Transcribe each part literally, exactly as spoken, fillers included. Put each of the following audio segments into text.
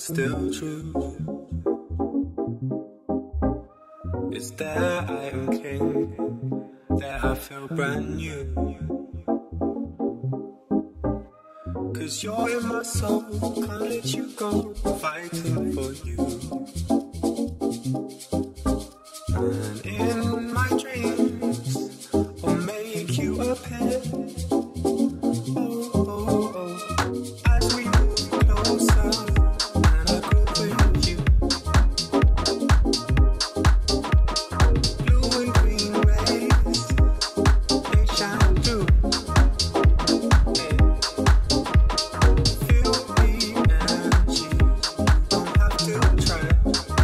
Still true. Is that I am king? That I feel brand new. 'Cause you're in my soul, can't let you go. Fighting for you. And in my dreams, I'll make you a pet. Oh, oh, oh. As we move closer. Try.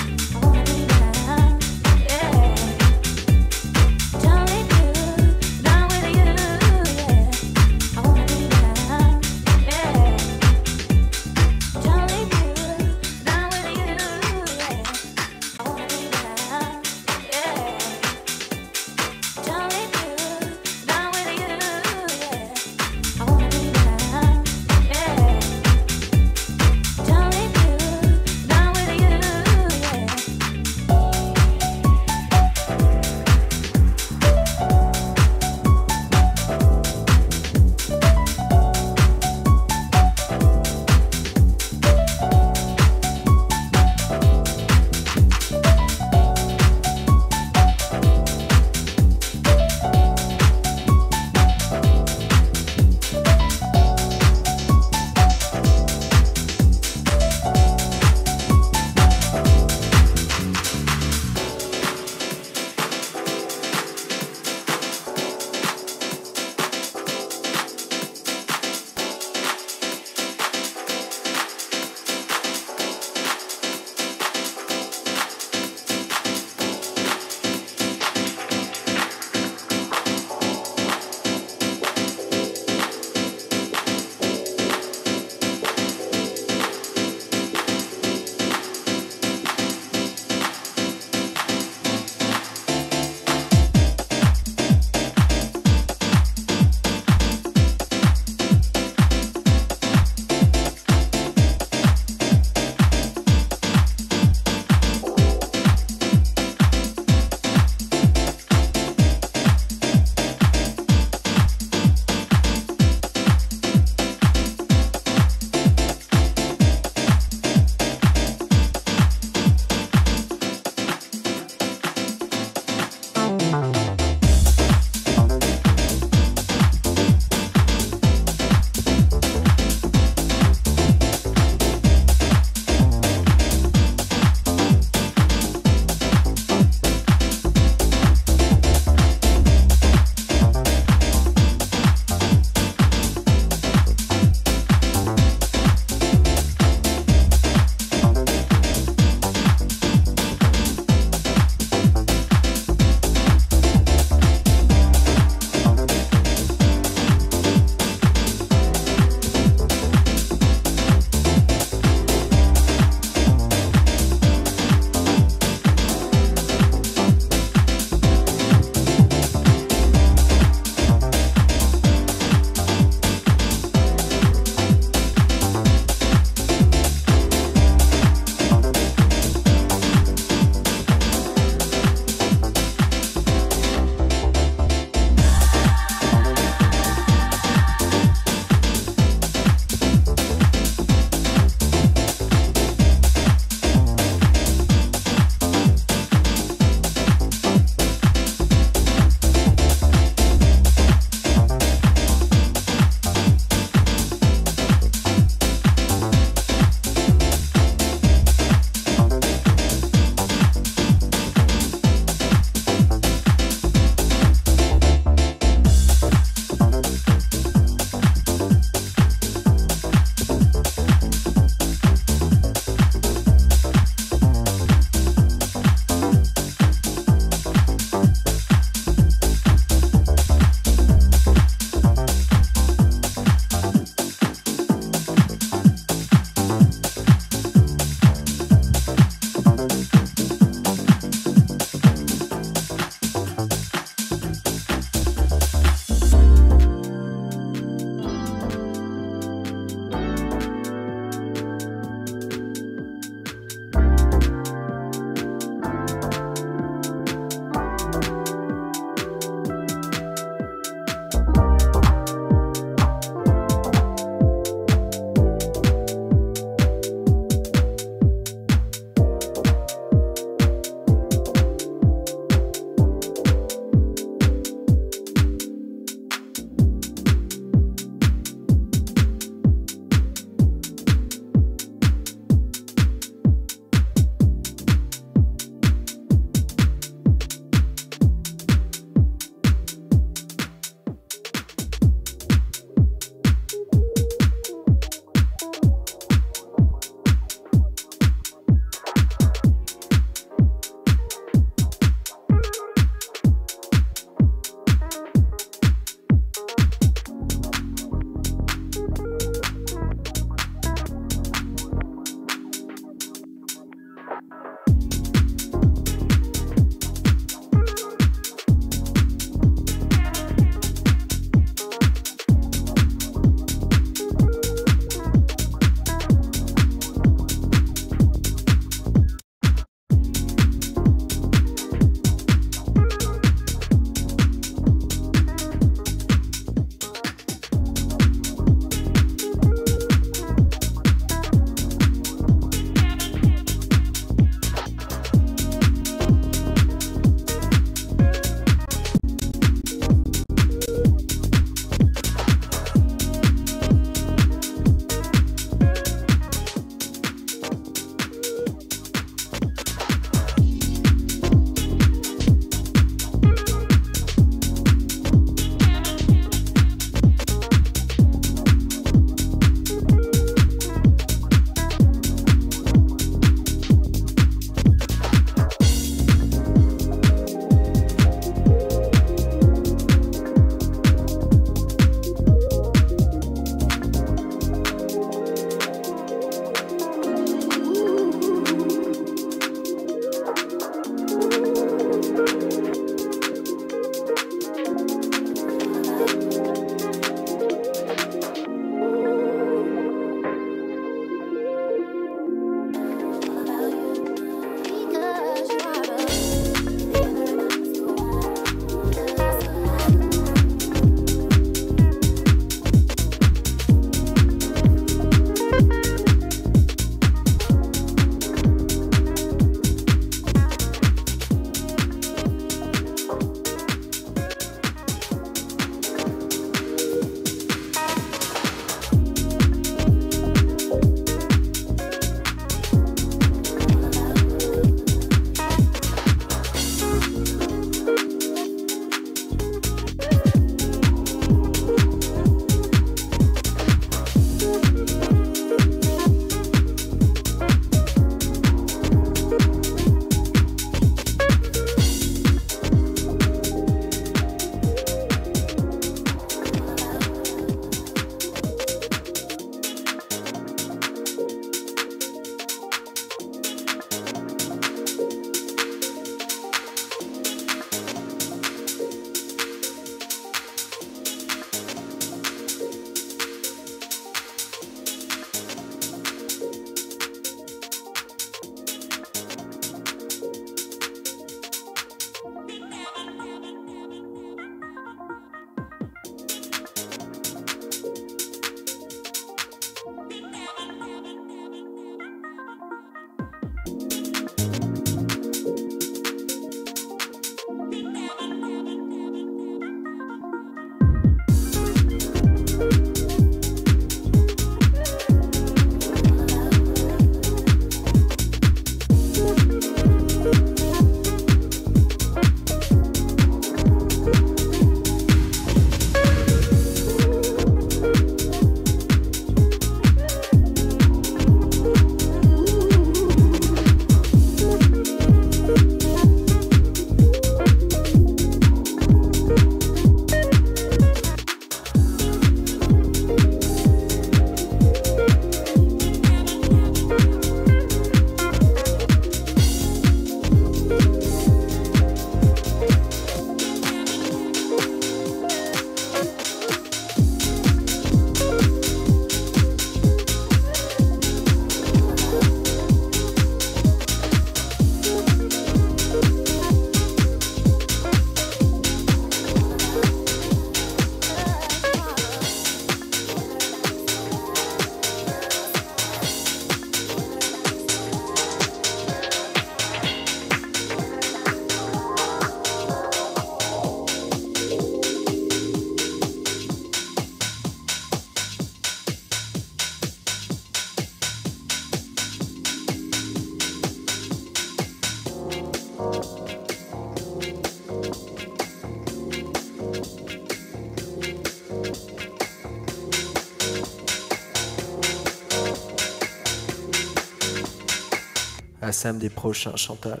à samedi prochain, Chantal.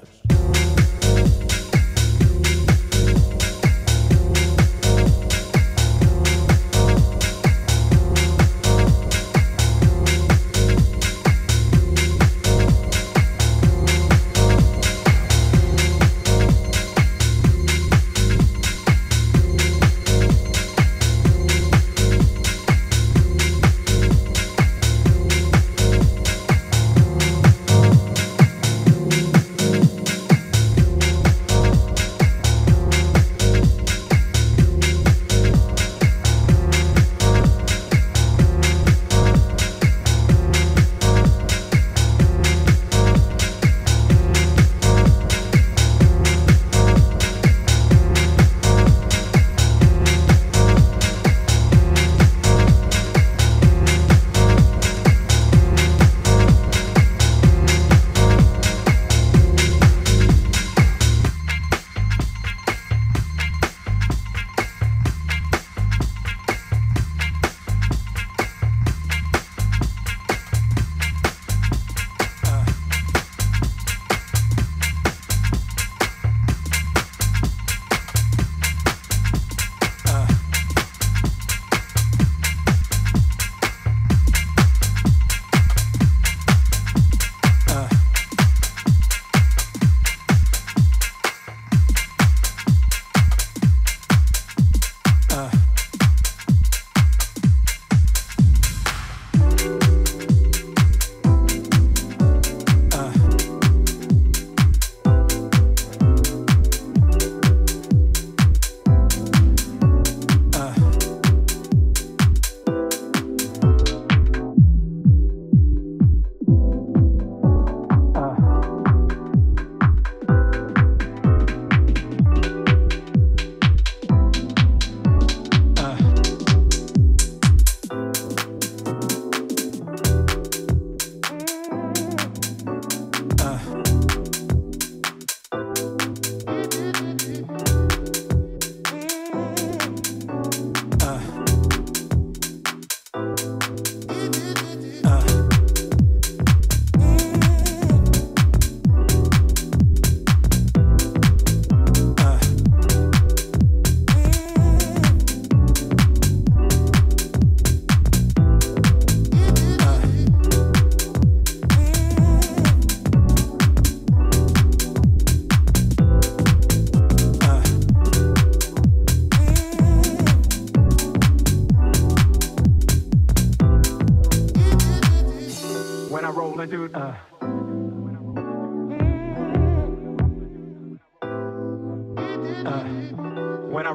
When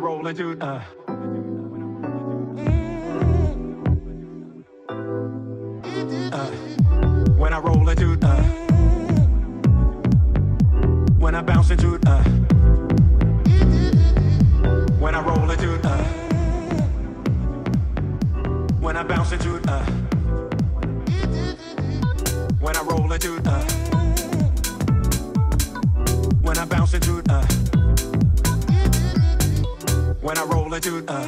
I bounce into the, when I, uh,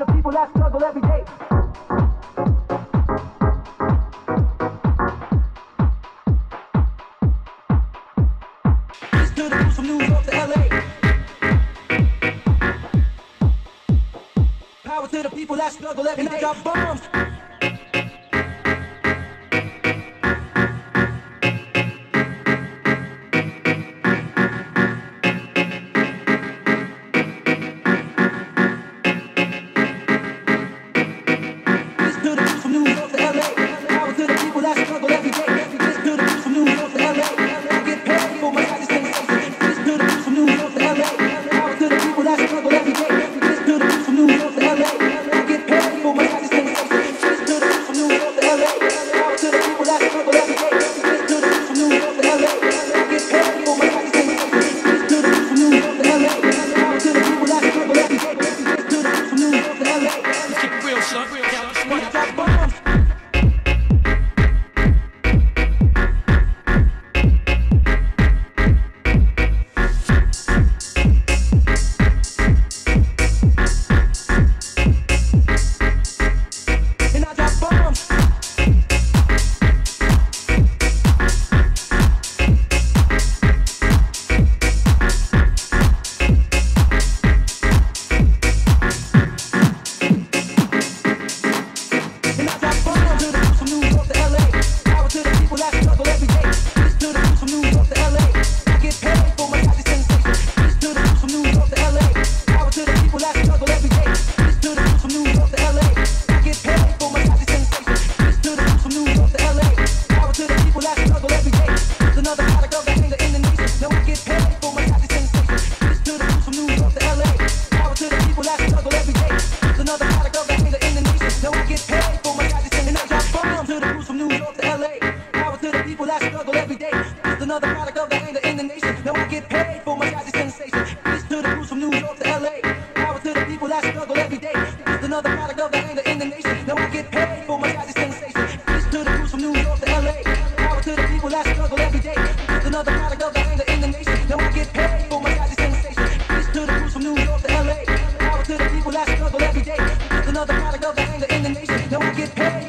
to the people that struggle every day. This to the news from New York to L A. Power to the people that struggle every day. And they got bombs. Another product of the anger in the nation. Now I get paid.